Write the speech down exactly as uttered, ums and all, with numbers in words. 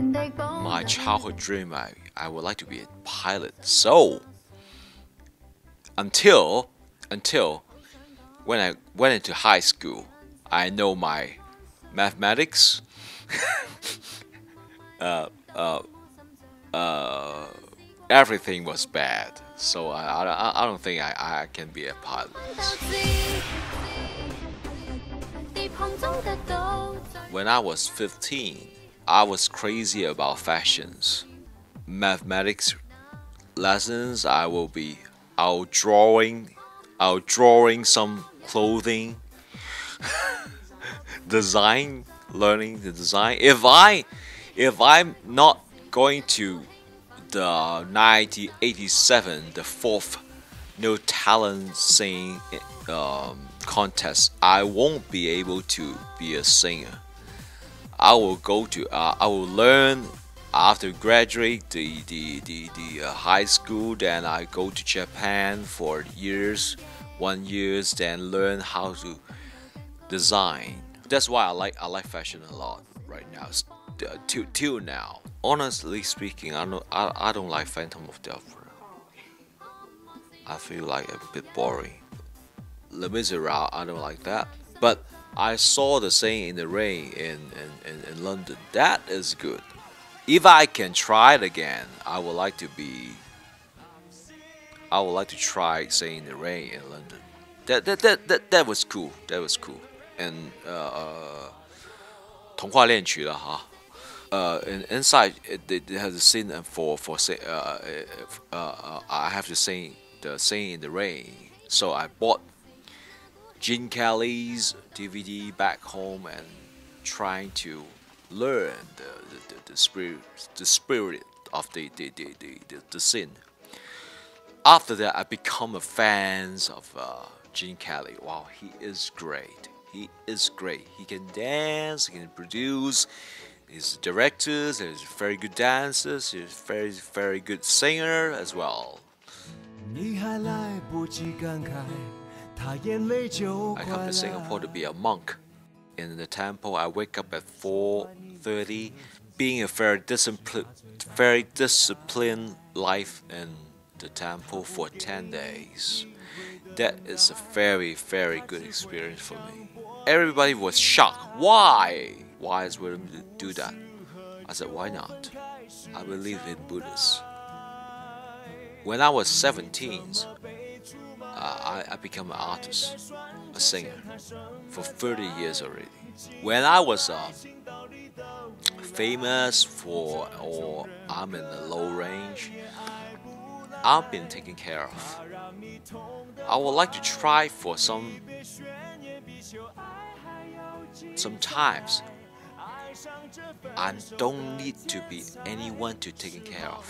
My childhood dream, I, I would like to be a pilot. So until until when I went into high school, I know my mathematics, uh, uh, uh, everything was bad. So I, I, I don't think I, I can be a pilot. When I was fifteen, I was crazy about fashions. Mathematics lessons, I will be out drawing, out drawing some clothing, design, learning the design. If I, if I'm not going to the nineteen eighty-seven, the fourth No Talent Singing um, contest, I won't be able to be a singer. I will go to, uh, I will learn after graduate the, the, the, the uh, high school, then I go to Japan for years, one years, then learn how to design. That's why I like, I like fashion a lot right now, uh, till, till now. Honestly speaking, I don't, I, I don't like Phantom of the Opera. I feel like a bit boring. Les Misérables, I don't like that. But I saw the Singin' in the Rain in, in, in London. That is good. If I can try it again, I would like to be... I would like to try Singin' in the Rain in London. That that that that, that was cool. That was cool. And uh, uh, uh and inside it, it has a scene for for say uh, uh, uh I have to sing the Singin' in the Rain. So I bought Gene Kelly's D V D back home and trying to learn the, the, the, the spirit the spirit of the the, the, the, the, the scene. After that, I become a fan of uh, Gene Kelly. Wow, he is great. He is great. He can dance. He can produce. He's directors. He's very good dancers. He's very very good singer as well. I come to Singapore to be a monk. In the temple, I wake up at four thirty. Being a very disciplined, very disciplined life in the temple for ten days. That is a very, very good experience for me. Everybody was shocked. Why? Why is William to do that? I said, why not? I believe in Buddhists. When I was seventeen, Uh, I, I became an artist, a singer, for thirty years already. When I was uh, famous for, or I'm in the low range, I've been taken care of. I would like to try for some, sometimes I don't need to be anyone to take care of.